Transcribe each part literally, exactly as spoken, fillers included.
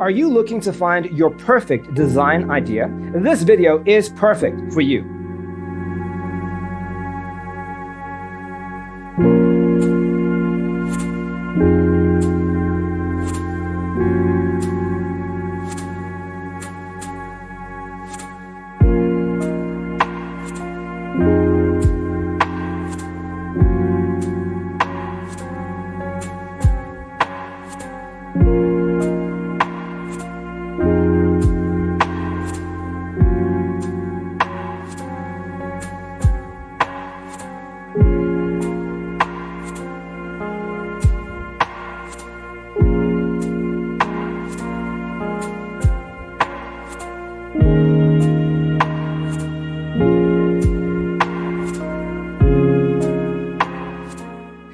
Are you looking to find your perfect design idea? This video is perfect for you.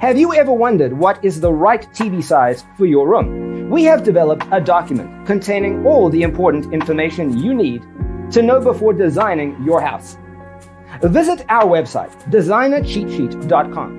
Have you ever wondered what is the right T V size for your room? We have developed a document containing all the important information you need to know before designing your house. Visit our website, designer cheat sheet dot com.